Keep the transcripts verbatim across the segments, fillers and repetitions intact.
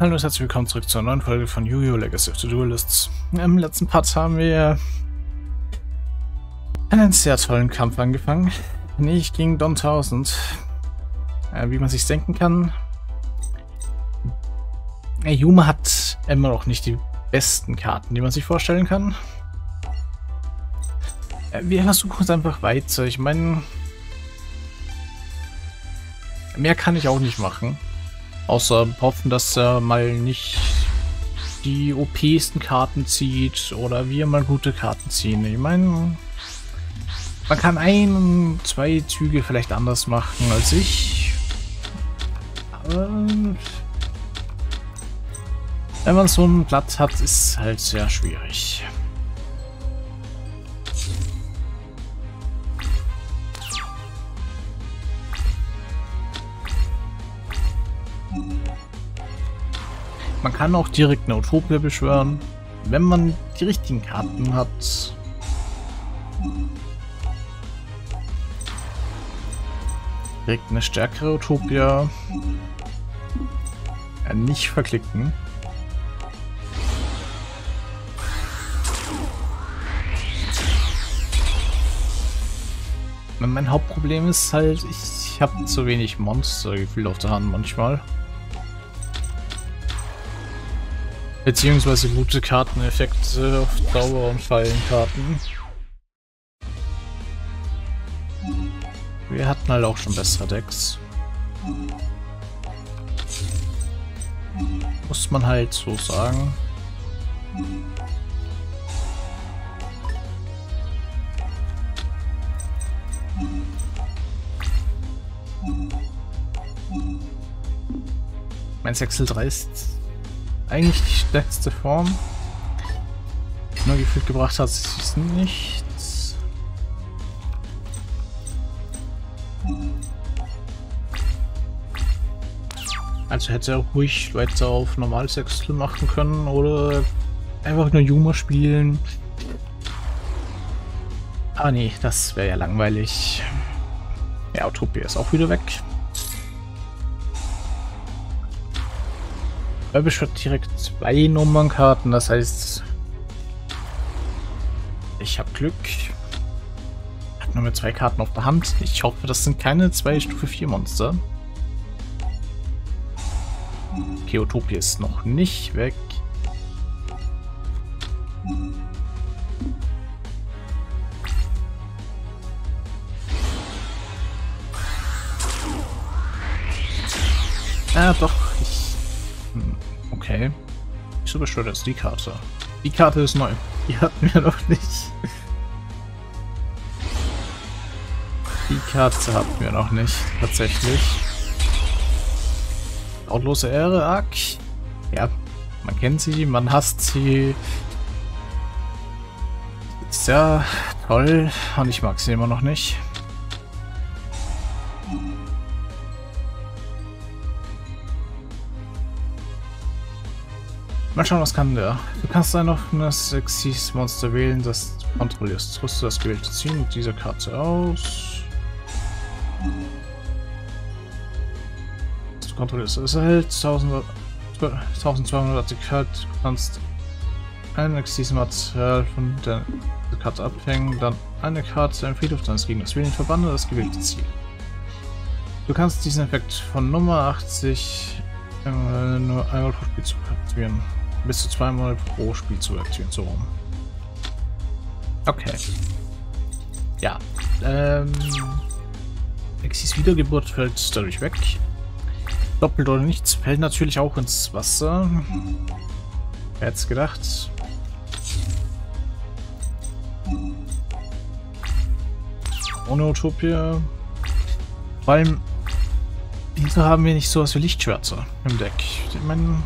Hallo und herzlich willkommen zurück zur neuen Folge von Yu-Gi-Oh! Legacy of the Duelist. Im letzten Part haben wir einen sehr tollen Kampf angefangen. Nicht gegen Don Tausend. Äh, wie man sich denken kann. Yuma hat immer noch nicht die besten Karten, die man sich vorstellen kann. Äh, wir versuchen es einfach weiter. Ich meine, mehr kann ich auch nicht machen. Außer hoffen, dass er mal nicht die O P-sten Karten zieht oder wir mal gute Karten ziehen. Ich meine, man kann ein, zwei Züge vielleicht anders machen als ich. Aber wenn man so ein Blatt hat, ist es halt sehr schwierig. Man kann auch direkt eine Utopia beschwören, wenn man die richtigen Karten hat. Direkt eine stärkere Utopia. Ja, nicht verklicken. Mein Hauptproblem ist halt, ich habe zu wenig Monstergefühl auf der Hand manchmal. Beziehungsweise gute Karteneffekte auf Dauer und Fallenkarten. Wir hatten halt auch schon bessere Decks. Muss man halt so sagen. Mein sechs drei ist eigentlich die stärkste Form. Nur gefühlt gebracht hat es nichts. Also hätte er ruhig weiter auf normal Sechstel machen können oder einfach nur Yuma spielen. Ah nee, das wäre ja langweilig. Ja, Utopia ist auch wieder weg. Er beschwört direkt zwei Nummernkarten, das heißt, ich habe Glück. Ich habe nur mehr zwei Karten auf der Hand. Ich hoffe, das sind keine zwei Stufe vier Monster. Okay, Utopia ist noch nicht weg. Ah, doch. Okay. Wieso beschwört jetzt die Karte? Die Karte ist neu. Die hatten wir noch nicht. Die Karte hatten wir noch nicht, tatsächlich. Lautlose Ehre, Ark. Ja, man kennt sie, man hasst sie. Ist ja toll. Und ich mag sie immer noch nicht. Mal schauen, was kann der. Du kannst dann noch ein Xyz Monster wählen, das du kontrollierst. Rüste das gewählte Ziel mit dieser Karte aus. Das du kontrollierst. Es erhält zwölfhundert A T K. Du kannst ein Xyz Material von der Karte abhängen, dann eine Karte im Friedhof deines Gegners wählen, verbande das gewählte Ziel. Du kannst diesen Effekt von Nummer achtzig nur einmal pro Spielzug aktivieren. Bis zu zweimal pro Spielzug aktivieren, so rum. Okay. Ja. Ähm. Xyz Wiedergeburt fällt dadurch weg. Doppelt oder nichts fällt natürlich auch ins Wasser. Wer hätte es gedacht? Ohne Utopia. Vor allem. Wieso haben wir nicht sowas wie Lichtschwärze im Deck? Ich meine,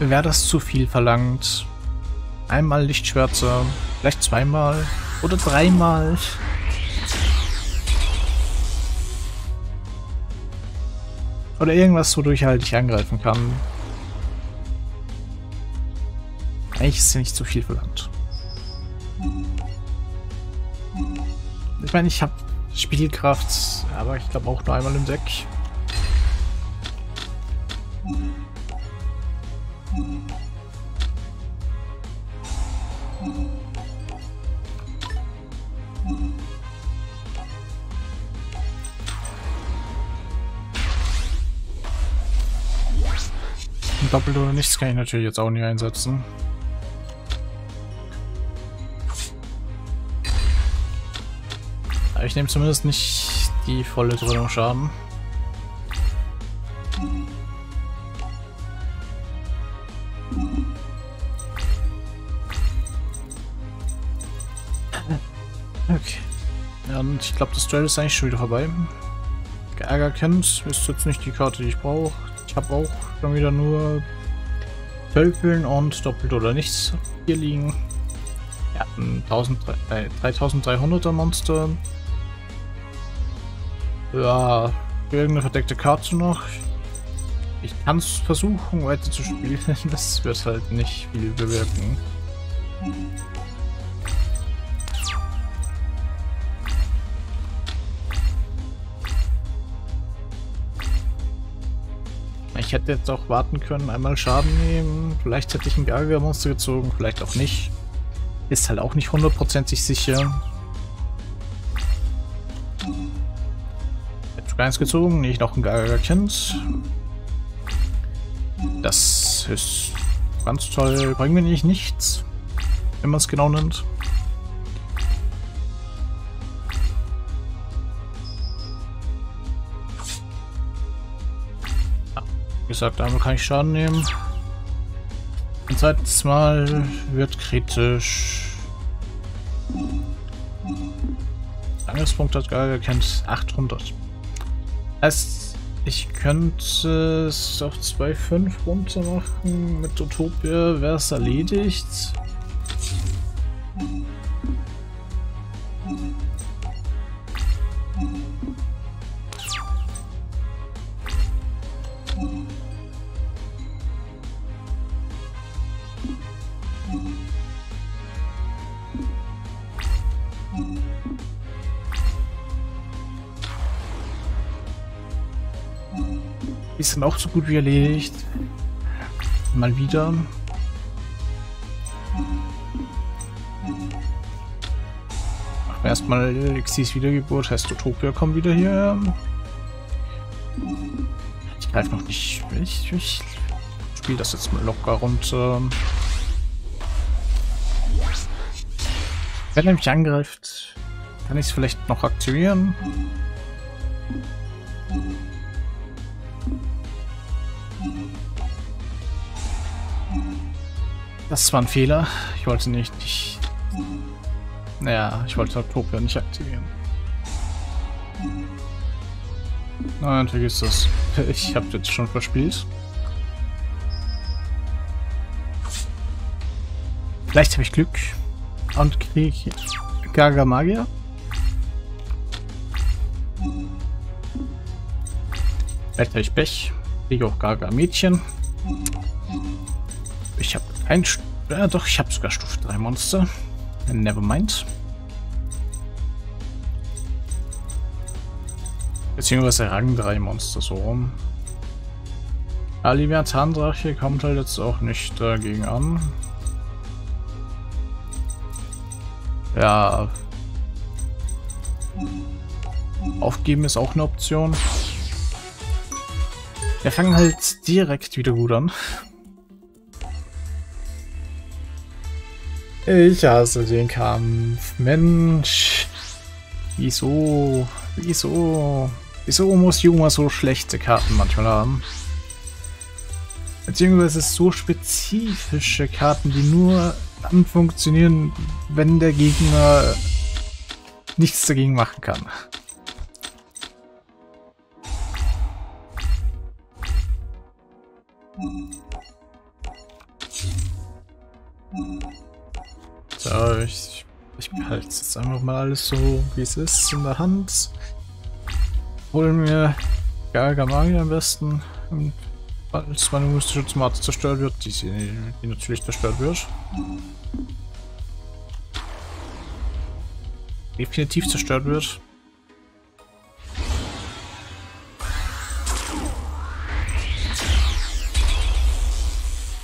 wäre das zu viel verlangt? Einmal Lichtschwärze, vielleicht zweimal oder dreimal. Oder irgendwas, wodurch halt ich angreifen kann. Eigentlich ist ja nicht zu viel verlangt. Ich meine, ich habe Spiegelkraft, aber ich glaube auch nur einmal im Deck. Doppel oder nichts kann ich natürlich jetzt auch nicht einsetzen. Aber ich nehme zumindest nicht die volle Dröhnung Schaden. Okay. Ja, und ich glaube, das Duell ist eigentlich schon wieder vorbei. GaGaGa kennt, ist jetzt nicht die Karte, die ich brauche. Ich habe auch schon wieder nur Pölpeln und Doppelt oder Nichts hier liegen. Ja, ein dreiunddreißighunderter Monster. Ja, irgendeine verdeckte Karte noch. Ich kann es versuchen, weiter zu spielen. Das wird halt nicht viel bewirken. Ich hätte jetzt auch warten können, einmal Schaden nehmen. Vielleicht hätte ich ein GaGaGa-Monster gezogen, vielleicht auch nicht. Ist halt auch nicht hundertprozentig sicher. Hätte ich eins gezogen, nicht noch ein GaGaGa-Kind. Das ist ganz toll. Bringt mir nicht nichts, wenn man es genau nimmt. Wie gesagt, einmal kann ich Schaden nehmen. Und zweitens Mal wird kritisch. Angriffspunkt hat GaGaGa kennt achthundert. Heißt, ich könnte es auf zwei Komma fünf runter machen. Mit Utopia wäre es erledigt. Ist dann auch so gut wie erledigt. Mal wieder. Machen wir erstmal Xyz Wiedergeburt, heißt Utopia kommt wieder hierher. Ich greife noch nicht. Ich, ich spiele das jetzt mal locker runter. Wenn er mich angreift, kann ich es vielleicht noch aktivieren. Das war ein Fehler. Ich wollte nicht. Ich, naja, ich wollte Utopia nicht aktivieren. Nein, vergiss das. Ich habe jetzt schon verspielt. Vielleicht habe ich Glück und kriege GaGaGa Magier. Vielleicht habe ich Pech. Kriege auch GaGaGa Mädchen. Ich habe kein... Ja, doch, ich habe sogar Stufe drei Monster. Nevermind. Beziehungsweise Rang drei Monster, so rum. Levia-Zahndrache kommt halt jetzt auch nicht dagegen an. Ja. Aufgeben ist auch eine Option. Wir fangen halt direkt wieder gut an. Ich hasse den Kampf. Mensch. Wieso? Wieso? Wieso muss Yuma so schlechte Karten manchmal haben? Beziehungsweise so spezifische Karten, die nur dann funktionieren, wenn der Gegner nichts dagegen machen kann. So, ich, ich behalte jetzt einfach mal alles so, wie es ist, in der Hand. Holen mir GaGaGa Magier am besten, falls meine mystische Tomate zerstört wird, die, sie, die natürlich zerstört wird. Definitiv zerstört wird.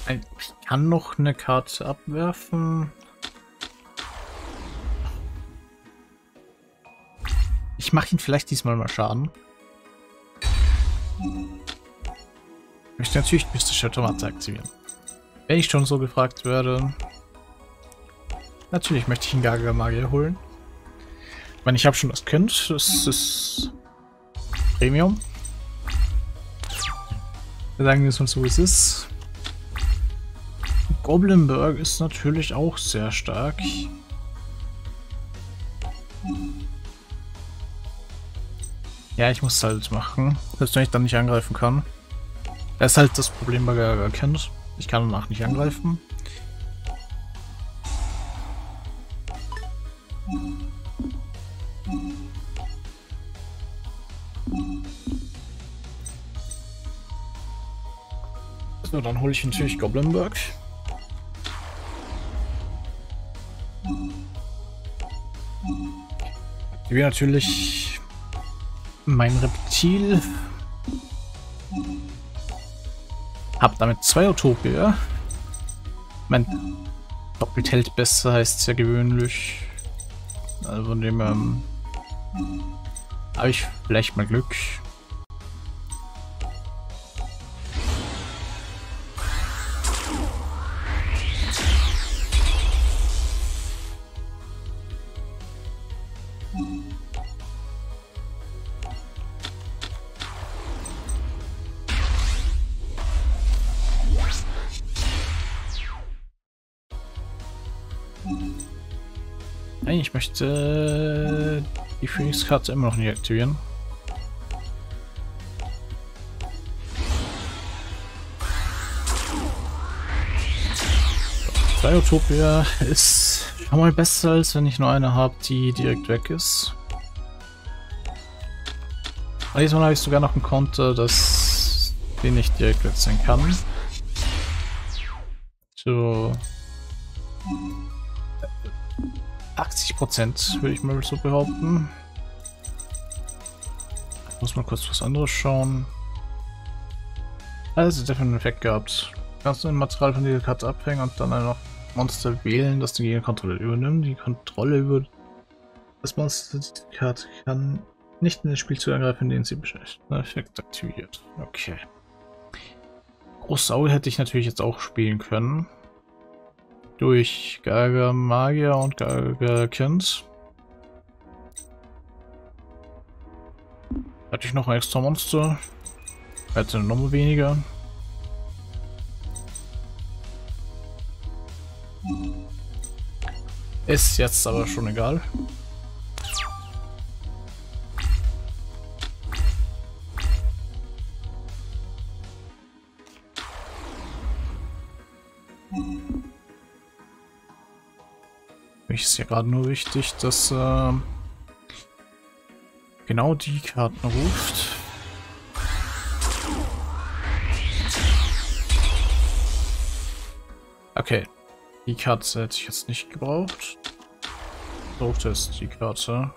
Ich kann noch eine Karte abwerfen. Ich mache ihn vielleicht diesmal mal Schaden. Ich möchte natürlich Mystische Tomate aktivieren. Wenn ich schon so gefragt werde. Natürlich möchte ich einen GaGaGa-Magier holen. Ich meine, ich habe schon das Kind. Das ist Premium. Wir sagen es uns so, wie es ist. Goblinburg ist natürlich auch sehr stark. Ja, ich muss es halt machen. Selbst wenn ich dann nicht angreifen kann. Das ist halt das Problem bei GaGaGa Kind. Ich kann danach nicht angreifen. So, dann hole ich natürlich Goblinburg. Ich will natürlich mein Reptil. Hab damit zwei Utopia. Mein doppelt hält besser heißt ja gewöhnlich. Also von dem ähm, habe ich vielleicht mal Glück. Ich möchte die Phoenix-Karte immer noch nicht aktivieren. Zwei Utopia ist schon mal besser, als wenn ich nur eine habe, die direkt weg ist. Aber diesmal habe ich sogar noch einen Konter, dass die nicht direkt weg sein kann. So. achtzig Prozent würde ich mal so behaupten. Ich muss mal kurz was anderes schauen. Also, der hat einen Effekt gehabt. Kannst du ein Material von dieser Karte abhängen und dann ein Monster wählen, das die Gegenkontrolle übernimmt. Die Kontrolle über das Monster dieser Karte kann nicht in das Spiel zu angreifen, in dem sie beschäftigten Effekt aktiviert. Okay. Großes Auge hätte ich natürlich jetzt auch spielen können. Durch GaGaGa Magier und GaGaGa Kind. Hatte ich noch ein extra Monster? Hatte eine Nummer weniger. Ist jetzt aber schon egal. Ist ja gerade nur wichtig, dass äh, genau die Karten ruft. Okay, die Karte hätte ich jetzt nicht gebraucht. Ruft jetzt die Karte.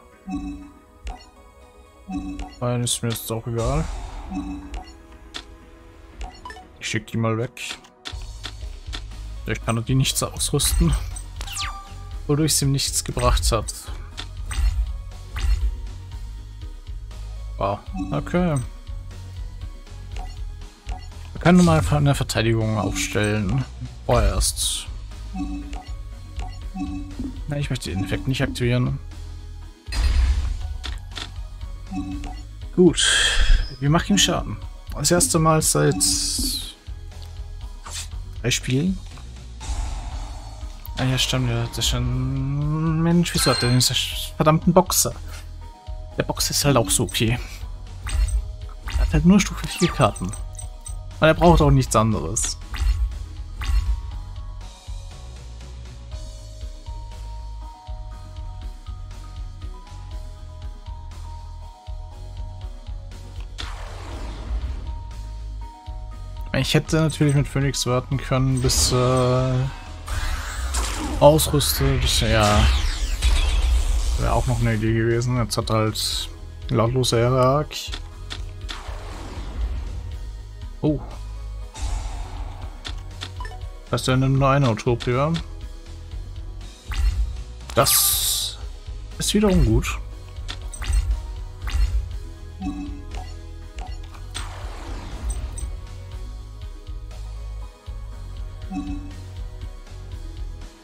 Nein, ist mir jetzt auch egal. Ich schicke die mal weg. Vielleicht kann er die nichts ausrüsten. Wodurch es ihm nichts gebracht hat. Wow, okay. Wir können mal eine Verteidigung aufstellen. Vorerst. Nein, ich möchte den Effekt nicht aktivieren. Gut, wir machen ihm Schaden. Das erste Mal seit drei Spielen. Ah ja, stimmt, der hat schon... Mensch, wieso hat der den verdammten Boxer? Der Boxer ist halt auch so okay. Er hat halt nur Stufe vier Karten. Weil er braucht auch nichts anderes. Ich hätte natürlich mit Phoenix warten können, bis... Äh Ausrüstet, ja. Wäre auch noch eine Idee gewesen. Jetzt hat halt lautloser Erag. Oh. Das ist ja nur eine Utopia. Das ist wiederum gut.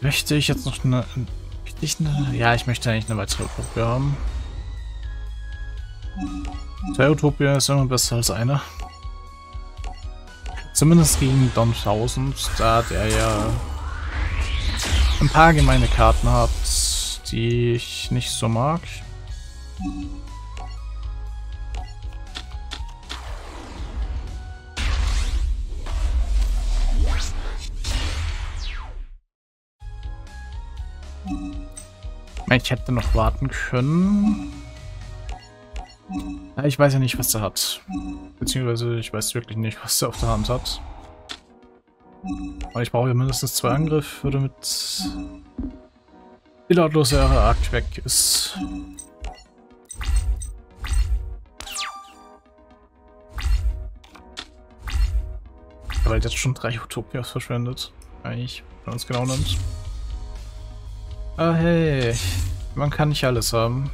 Möchte ich jetzt noch eine... Ich ne, ja, ich möchte eigentlich eine weitere Utopia haben. Zwei Utopia ist immer besser als eine. Zumindest gegen Don Tausend, da der ja ein paar gemeine Karten hat, die ich nicht so mag. Ich hätte noch warten können. Ja, ich weiß ja nicht, was er hat. Beziehungsweise ich weiß wirklich nicht, was er auf der Hand hat. Aber ich brauche ja mindestens zwei Angriffe, damit die lautlose Akt weg ist. Aber jetzt schon drei Utopias verschwendet. Eigentlich, wenn man es genau nimmt. Ah, oh, hey, man kann nicht alles haben.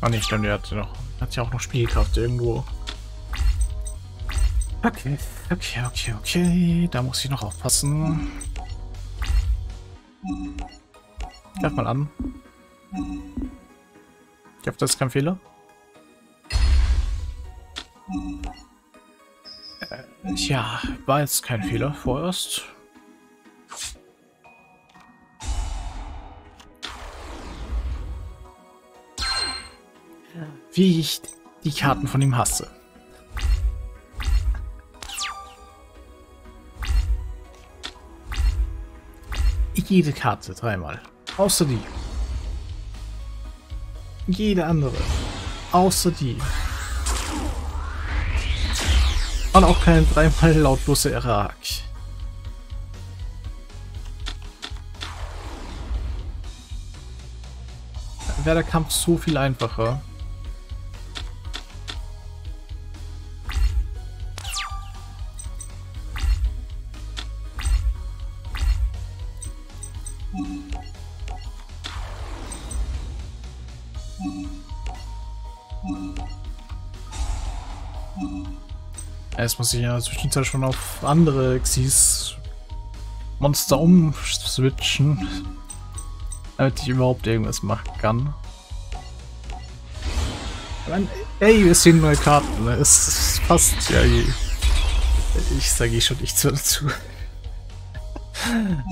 Ah, oh, nicht, stimmt, der hat ja noch, hat ja auch noch Spiegelkraft irgendwo. Okay, okay, okay, okay, da muss ich noch aufpassen. Greif mal an. Ich hoffe, das ist kein Fehler. Äh, ja, war jetzt kein Fehler vorerst. Wie ich die Karten von ihm hasse. Jede Karte dreimal. Außer die. Jede andere. Außer die. Und auch keine dreimal lautlose Irak. Wäre der Kampf so viel einfacher. Jetzt muss ich ja in der Zwischenzeit schon auf andere Xyz Monster umswitchen, damit ich überhaupt irgendwas machen kann. Meine, ey, wir sehen neue Karten, ne? es, es passt ja je. Ich sage schon nichts mehr dazu.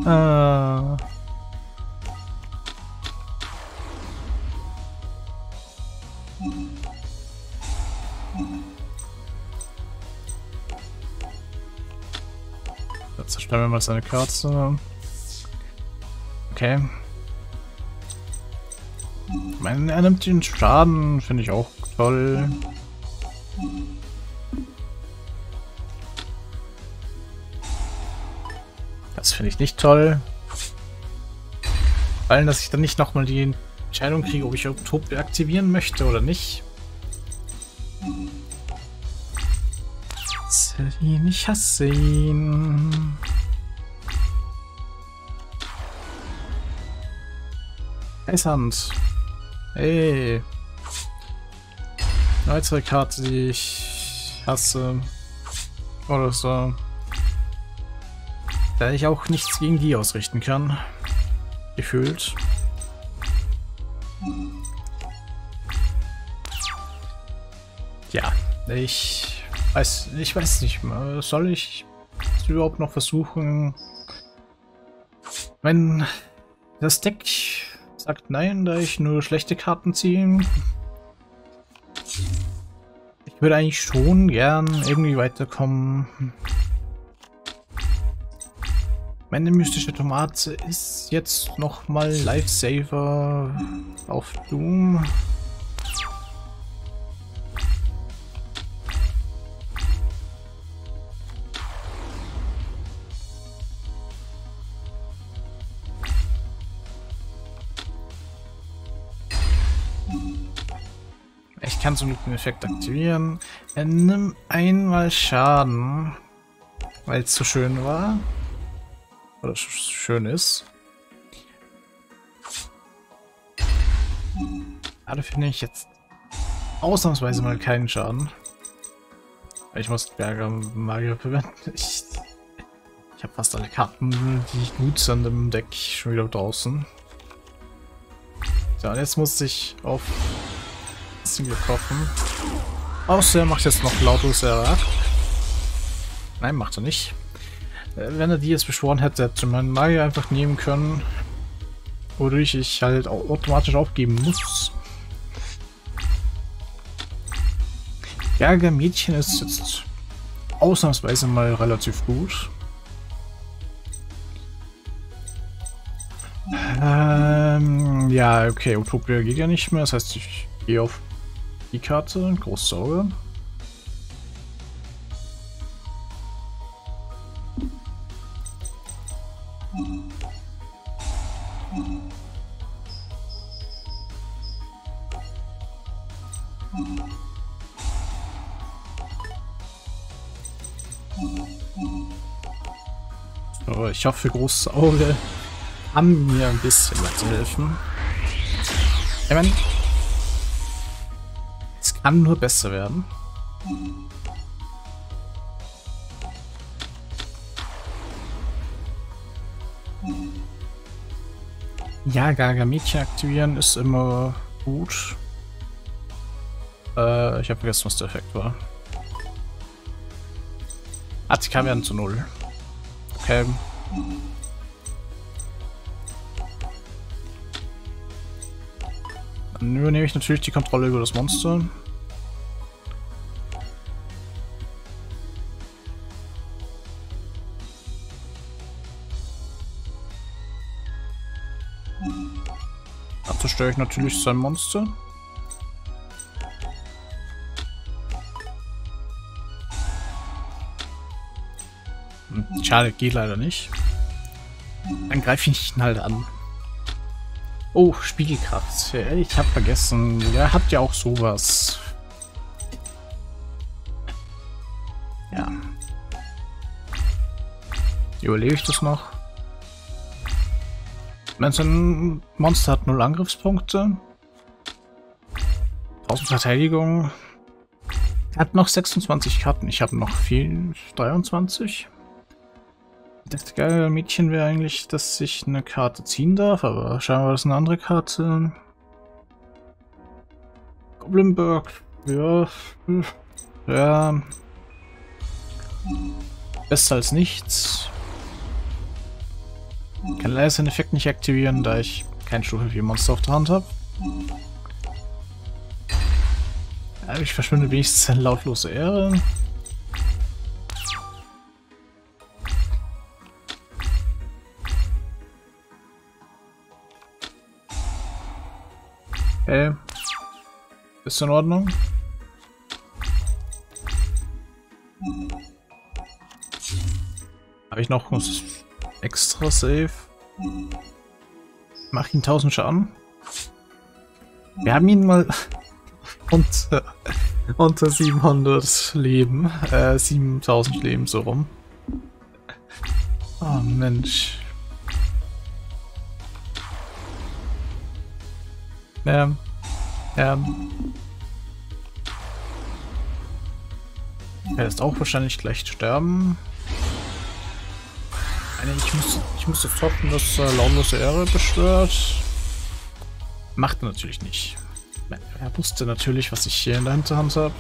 uh. Stellen wir mal seine Karte. Okay. Ich meine, er nimmt den Schaden, finde ich auch toll. Das finde ich nicht toll. Vor allem, dass ich dann nicht nochmal die Entscheidung kriege, ob ich Utopia aktivieren möchte oder nicht. Ich hasse ihn, ich hasse ihn. Eishand. Hey. Eine weitere Karte, die ich hasse. Oder so. Da ich auch nichts gegen die ausrichten kann. Gefühlt. Ja, ich weiß, ich weiß nicht mehr. Soll ich es überhaupt noch versuchen? Wenn das Deck sagt nein, da ich nur schlechte Karten ziehe. Ich würde eigentlich schon gern irgendwie weiterkommen. Meine mystische Tomate ist jetzt nochmal Lifesaver auf Doom. Ich kann zum Glück den Effekt aktivieren. Er nimmt einmal Schaden, weil es so schön war. Oder sch schön ist. Gerade finde ich jetzt ausnahmsweise mal keinen Schaden. Ich muss Berger Magier verwenden. Ich, Ich habe fast alle Karten, die gut sind im Deck, schon wieder draußen. Ja, und jetzt muss ich auf Single kaufen. Außer er macht jetzt noch lautlos R R. Nein, macht er nicht. Wenn er die jetzt beschworen hätte, hätte man Magier einfach nehmen können. Wodurch ich halt automatisch aufgeben muss. GaGaMädchen ist jetzt ausnahmsweise mal relativ gut. Ähm, ja, okay, Utopia geht ja nicht mehr, das heißt, ich gehe auf die Karte, Großsauger. So, ich hoffe, Großes Auge kann mir ein bisschen was helfen. Ich meine, es kann nur besser werden. Ja, GaGaMädchen aktivieren ist immer gut. Äh, ich habe vergessen, was der Effekt war. A T K werden zu null. Okay. Dann übernehme ich natürlich die Kontrolle über das Monster. Dazu störe ich natürlich sein Monster. Schade, geht leider nicht. Dann greife ich ihn halt an. Oh, Spiegelkraft. Ich habe vergessen. Ihr habt ja auch sowas. Ja. Überlege ich das noch? Wenn so ein Monster hat null Angriffspunkte. tausend Verteidigung. Hat noch sechsundzwanzig Karten. Ich habe noch viel. dreiundzwanzig. Das geile Mädchen wäre eigentlich, dass ich eine Karte ziehen darf, aber scheinbar ist eine andere Karte. Goblinburg, ja, ja, besser als nichts. Ich kann leider den Effekt nicht aktivieren, da ich kein Stufe vier Monster auf der Hand habe. Aber ich verschwinde wenigstens eine lautlose Ehre. Hey, ist in Ordnung? Habe ich noch ein extra Save? Mach ihn tausend Schaden. Wir haben ihn mal unter, unter siebenhundert Leben, äh, siebentausend Leben so rum. Oh Mensch. Ähm, ähm. Er ist auch wahrscheinlich gleich sterben. Ich muss, ich muss jetzt hoffen, dass er launlose Ehre beschwört. Macht er natürlich nicht. Er wusste natürlich, was ich hier in der Hinterhand habe.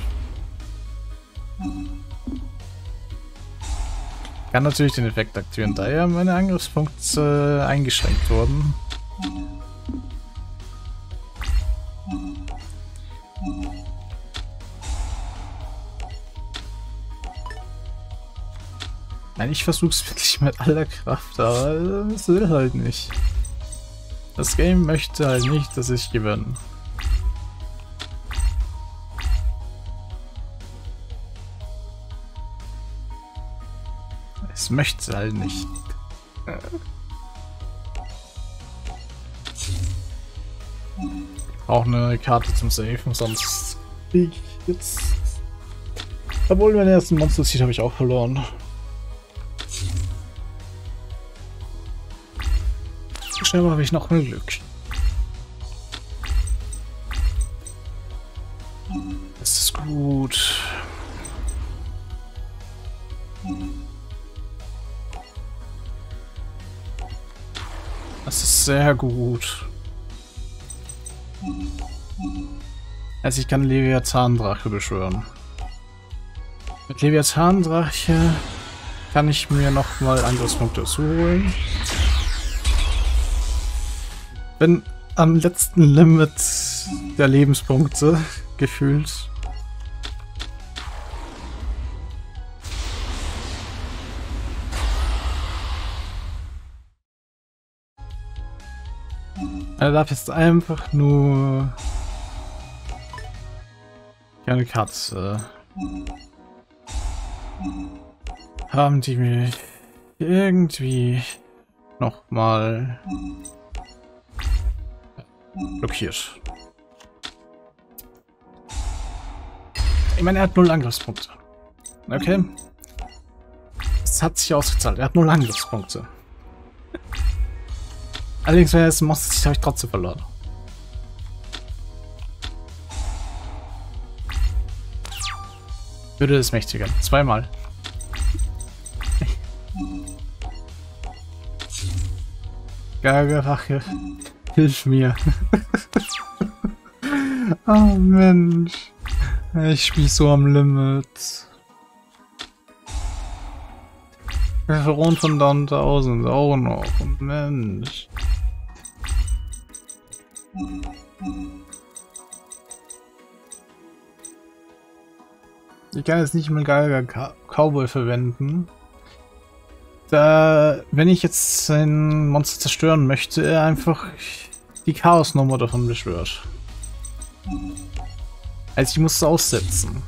Kann natürlich den Effekt aktivieren, da ja meine Angriffspunkte eingeschränkt wurden. Nein, ich versuch's wirklich mit aller Kraft, aber es will halt nicht. Das Game möchte halt nicht, dass ich gewinne. Es möchte halt nicht. Auch eine Karte zum Safen, sonst krieg ich jetzt. Obwohl, wenn er erst ein Monster zieht, habe ich auch verloren. Scheinbar habe ich noch ein Glück. Das ist gut. Sehr gut. Also ich kann Levia-Zahndrache beschwören. Mit Levia-Zahndrache kann ich mir nochmal Angriffspunkte zuholen. Bin am letzten Limit der Lebenspunkte gefühlt. Er darf jetzt einfach nur eine Katze haben, die mich irgendwie nochmal blockiert. Ich meine, er hat null Angriffspunkte. Okay. Das hat sich ausgezahlt. Er hat null Angriffspunkte. Allerdings, wenn er es macht, habe ich trotzdem verloren. Würde es mächtiger. Zweimal. GaGaGa, hilf mir. Oh Mensch. Ich spiele so am Limit. Verrohnt von Don Tausend auch noch. Oh Mensch. Ich kann jetzt nicht mal Galga Cowboy verwenden. Da, wenn ich jetzt sein Monster zerstören möchte, er einfach die Chaosnummer davon beschwört. Also ich musste aussetzen.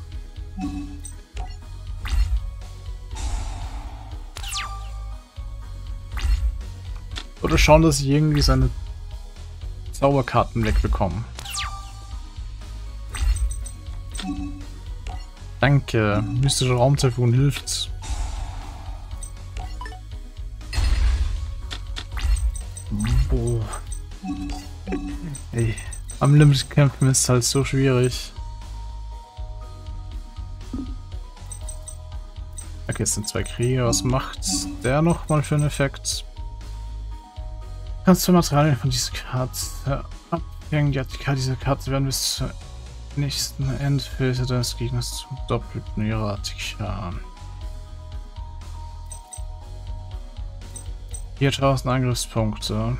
Oder schauen, dass ich irgendwie seine Zauberkarten wegbekomme. Danke, mystische Raumtyphon hilft. Boah. Ey, am Limit kämpfen ist halt so schwierig. Okay, es sind zwei Krieger. Was macht der nochmal für einen Effekt? Kannst du Materialien von dieser Karte abhängen? Die Artikel dieser Karte werden bis zur nächsten Endphase deines Gegners zum doppelten ihrer Artikel. viertausend Angriffspunkte.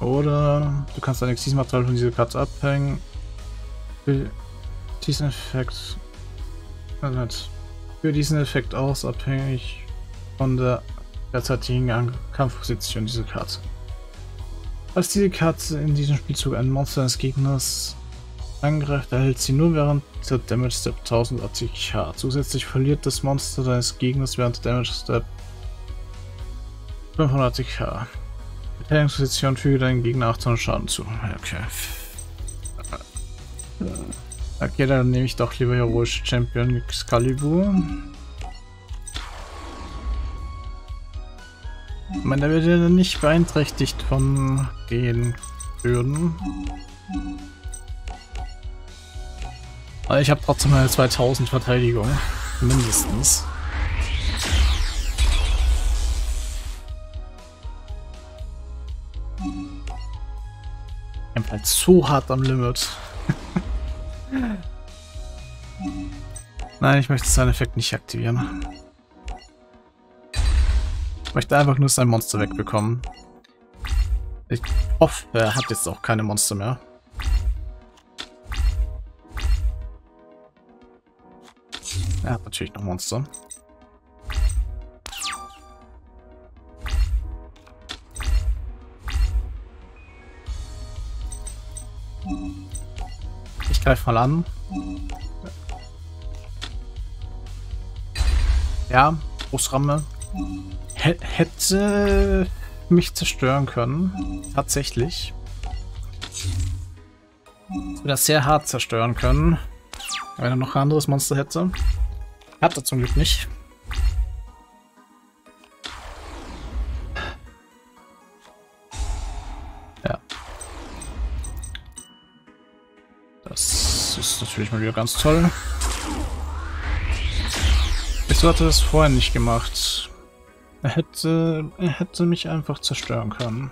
Oder du kannst ein Xyz-Material von dieser Karte abhängen. Für diesen Effekt. Für diesen Effekt aus abhängig von der derzeitigen Kampfposition dieser Karte. Als diese Karte in diesem Spielzug ein Monster des Gegners angreift, erhält sie nur während der Damage Step tausend A T K. Zusätzlich verliert das Monster deines Gegners während der Damage Step fünfhundert A T K. Beteiligungsposition füge deinen Gegner achthundert Schaden zu. Okay. Okay, dann nehme ich doch lieber Heroische Champion Excalibur. Ich meine, der wird ja nicht beeinträchtigt von den Hürden. Aber ich habe trotzdem meine zweitausend Verteidigung. Mindestens. Ich bin halt so hart am Limit. Nein, ich möchte seinen Effekt nicht aktivieren. Ich möchte einfach nur sein Monster wegbekommen. Ich hoffe, er hat jetzt auch keine Monster mehr. Er hat natürlich noch Monster. Ich greife mal an. Ja, Großramme. Hätte mich zerstören können, tatsächlich. Oder sehr hart zerstören können, wenn er noch ein anderes Monster hätte. Hat er zum Glück nicht. Ja. Das ist natürlich mal wieder ganz toll. Wieso hat er das vorher nicht gemacht? Er hätte, er hätte mich einfach zerstören können.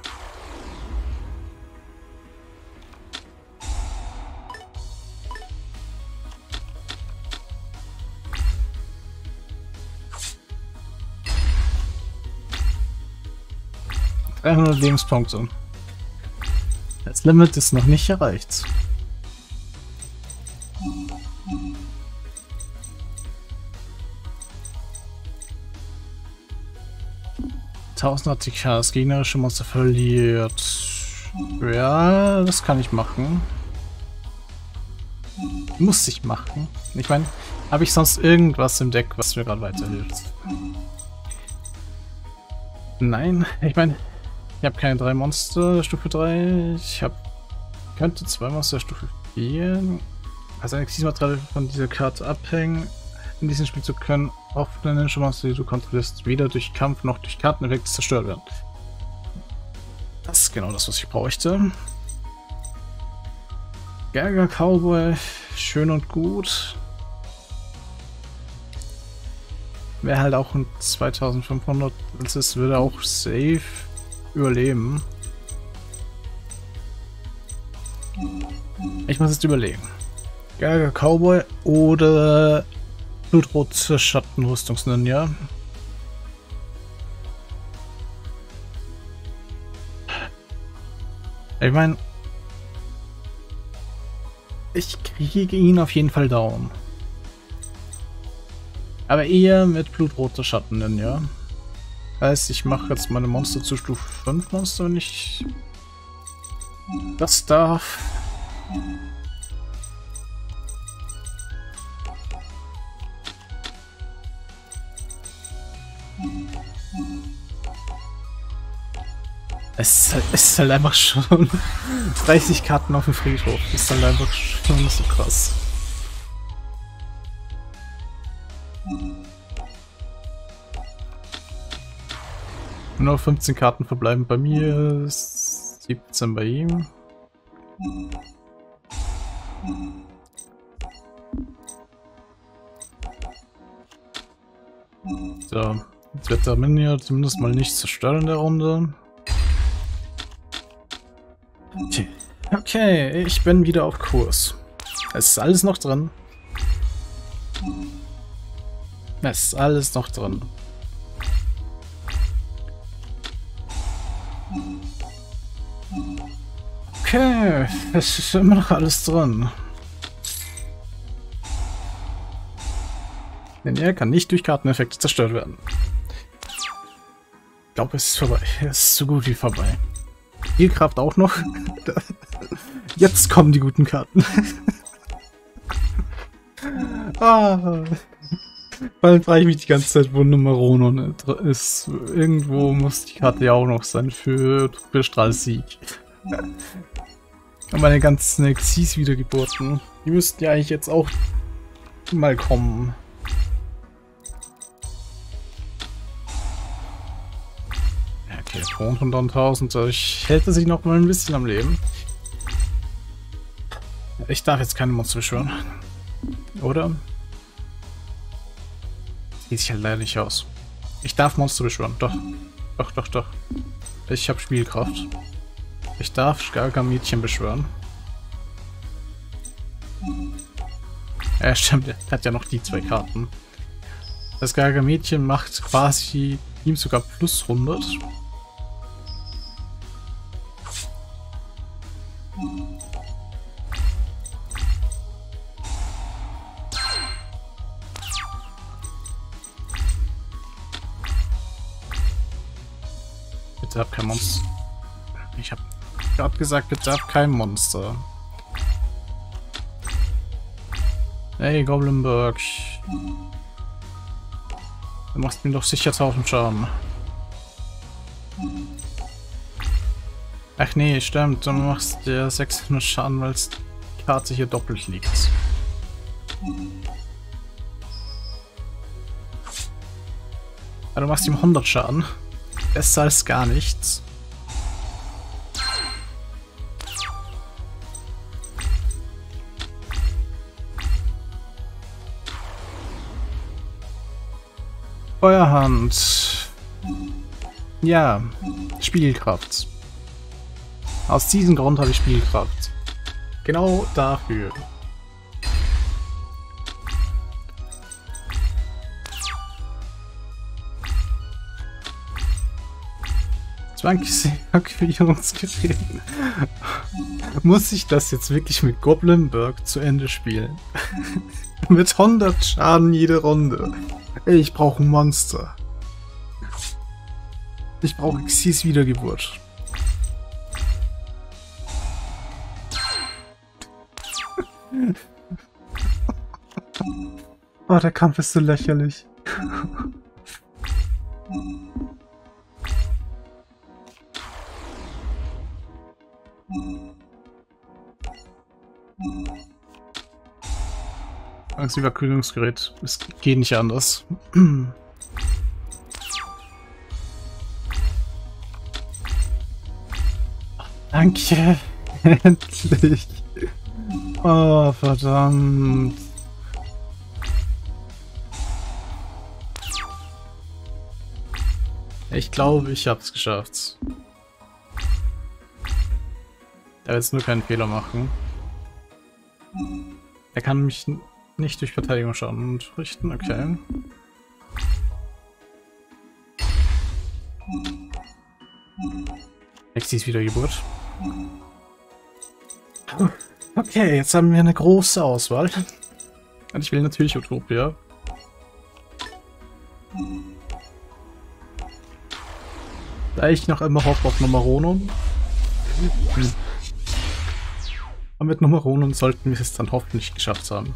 dreihundert Lebenspunkte. Das Limit ist noch nicht erreicht. tausendachtzig K, das gegnerische Monster verliert. Ja, das kann ich machen. Muss ich machen. Ich meine, habe ich sonst irgendwas im Deck, was mir gerade weiterhilft? Nein, ich meine, ich habe keine drei Monster Stufe drei. Ich habe könnte zwei Monster Stufe vier. Also Exilmaterial von dieser Karte abhängen. In diesem Spiel zu können, oft eine Ninja Monster, die du kontrollierst, weder durch Kampf noch durch Karteneffekte zerstört werden. Das ist genau das, was ich bräuchte. GaGaGa Cowboy, schön und gut. Wäre halt auch ein zweitausendfünfhundert, das ist, würde auch safe überleben. Ich muss jetzt überlegen. GaGaGa Cowboy oder Blutroter Schattenrüstungs-Ninja. Ich meine, ich kriege ihn auf jeden Fall down. Aber eher mit Blutroter Schattenrüstungs-Ninja. Heißt, ich mache jetzt meine Monster zu Stufe fünf Monster, wenn ich das darf. Es ist, halt, es ist halt einfach schon dreißig Karten auf dem Friedhof. Es ist halt einfach schon so krass. Nur fünfzehn Karten verbleiben bei mir, siebzehn bei ihm. So, jetzt wird der Minion zumindest mal nicht zerstört in der Runde. Okay, ich bin wieder auf Kurs. Es ist alles noch drin. Es ist alles noch drin. Okay, es ist immer noch alles drin. Denn er kann nicht durch Karteneffekte zerstört werden. Ich glaube, es ist vorbei. Es ist so gut wie vorbei. Spiegelkraft auch noch. Jetzt kommen die guten Karten. Ah, dann frage ich mich die ganze Zeit, wo Numeron ist. Irgendwo muss die Karte ja auch noch sein für Utopia-Strahl Sieg. Und meine ganzen Xyz Wiedergeburten, die müssten ja eigentlich jetzt auch mal kommen. Okay, von Don Tausend, ich hätte sich noch mal ein bisschen am Leben. Ich darf jetzt keine Monster beschwören. Oder? Das sieht sich halt leider nicht aus. Ich darf Monster beschwören. Doch. Doch, doch, doch. Ich habe Spiegelkraft. Ich darf GaGaGa-Mädchen beschwören. Ja, stimmt. Er hat ja noch die zwei Karten. Das GaGaGa-Mädchen macht quasi ihm sogar plus hundert. Bitte hab kein Monster. Ich hab gerade gesagt, bitte hab kein Monster. Hey, Goblinburg. Du machst mir doch sicher tausend Schaden. Ach nee, stimmt. Du machst dir sechshundert Schaden, weil die Karte hier doppelt liegt. Aber du machst ihm hundert Schaden. Besser als gar nichts. Feuerhand. Ja, Spiegelkraft. Aus diesem Grund habe ich Spiegelkraft. Genau dafür. Zwangsaktivierungsgerät. Muss ich das jetzt wirklich mit Goblinburg zu Ende spielen? Mit hundert Schaden jede Runde. Ich brauche ein Monster. Ich brauche Xyz Wiedergeburt. Oh, der Kampf ist so lächerlich. Angstüberkühlungsgerät. Es geht nicht anders. Danke. Endlich. Oh, verdammt. Ich glaube, ich hab's geschafft. Er will jetzt nur keinen Fehler machen. Er kann mich nicht durch Verteidigung schaden richten, okay. Xyz Wiedergeburt. Okay, jetzt haben wir eine große Auswahl. Und ich will natürlich Utopia. Da ich noch immer hoffe auf Numeron. Und mit Numeron sollten wir es dann hoffentlich geschafft haben.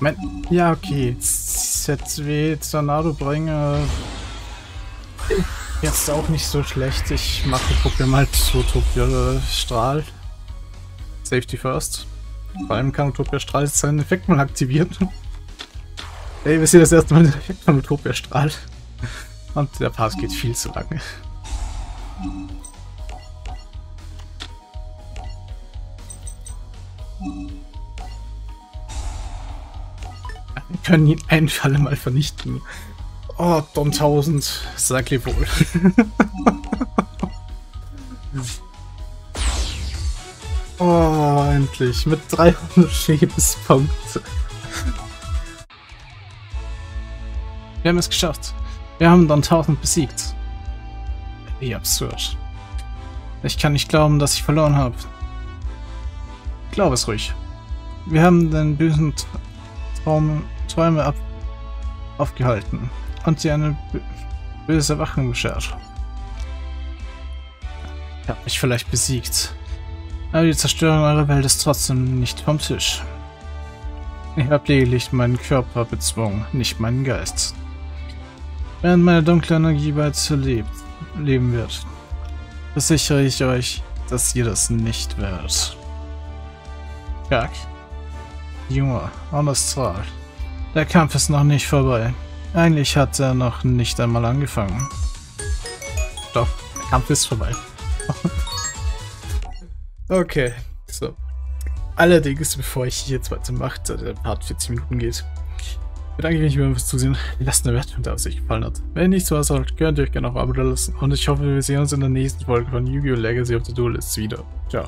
Mein, ja, okay. Z W Tornado bringe. Jetzt auch nicht so schlecht. Ich mache probier mal Utopia-Strahl. Safety first. Vor allem kann Utopia-Strahl seinen Effekt mal aktivieren. Ey, wir sehen das erste Mal den Effekt von Utopia-Strahl. Und der Pass geht viel zu lange. Wir können ihn einen Fall mal vernichten. Oh, Don Tausend, sag dir wohl. Oh, endlich. Mit dreihundert Lebenspunkte. Wir haben es geschafft. Wir haben Don Tausend besiegt. Wie absurd. Ich kann nicht glauben, dass ich verloren habe. Glaub es ruhig. Wir haben den bösen Traum, Träume ab, aufgehalten und dir eine böse Erwachung beschert. Ich habe mich vielleicht besiegt, aber die Zerstörung eurer Welt ist trotzdem nicht vom Tisch. Ich habe lediglich meinen Körper bezwungen, nicht meinen Geist. Während meine dunkle Energie weiter lebt, leben wird, versichere ich euch, dass ihr das nicht werdet. Gag, Yuma, Strahl. Der Kampf ist noch nicht vorbei. Eigentlich hat er noch nicht einmal angefangen. Doch, der Kampf ist vorbei. Okay, so. Allerdings, bevor ich jetzt weitermache, da der Part vierzig Minuten geht, bedanke ich mich fürs Zusehen. Lasst eine Wertung da, was euch gefallen hat. Wenn nicht so was habt, könnt ihr euch gerne auf ein Abo da lassen. Und ich hoffe, wir sehen uns in der nächsten Folge von Yu-Gi-Oh! Legacy of the Duelist wieder. Ciao.